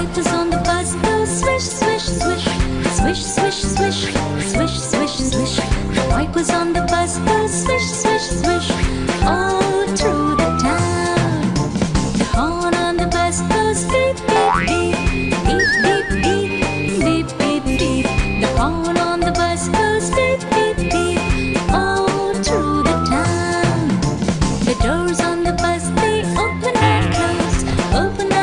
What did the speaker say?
Lighters on the bus go swish, swish, swish, swish, swish, swish, swish, swish, swish. The wipers on the bus go swish, swish, swish, all through the town. The horn on the bus goes beep, beep, beep, beep, beep, beep, beep, beep, beep. The horn on the bus goes beep, beep, beep, all through the town. The doors on the bus they open and close, open.